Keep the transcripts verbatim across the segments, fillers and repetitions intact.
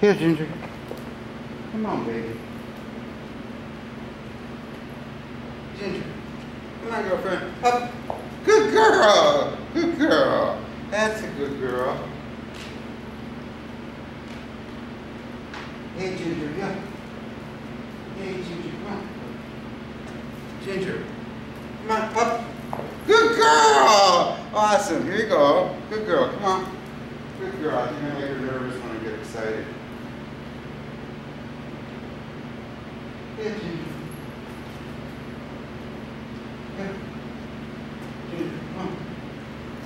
Here, Ginger. Come on, baby. Ginger. Come on, girlfriend. Up. Good girl. Good girl. That's a good girl. Hey, Ginger. Yeah. Hey, Ginger. Come on. Ginger. Come on. Up. Good girl. Awesome. Here you go. Good girl. Come on. Good girl. I think I made her nervous when I get excited. Hey, Ginger.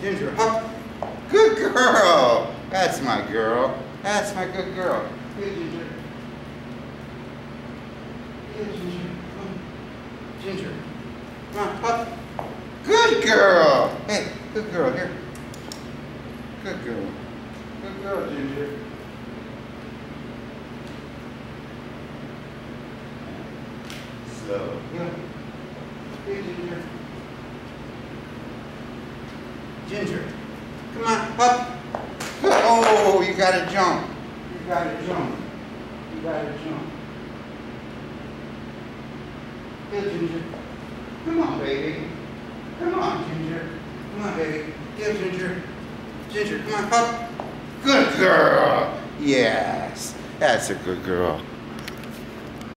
Ginger, up. Good girl. That's my girl. That's my good girl. Here, Ginger. Here, Ginger. Come on. Ginger. Come on, up. Good girl. Hey, good girl. Here. Good girl. Good girl, Ginger. So, yeah. Here, Ginger. Ginger, come on, up. Oh, you gotta jump. You gotta jump. You gotta jump. Hey, Ginger. Come on, baby. Come on, Ginger. Come on, baby. Hey, Ginger. Ginger, come on, up. Good girl. Yes, that's a good girl.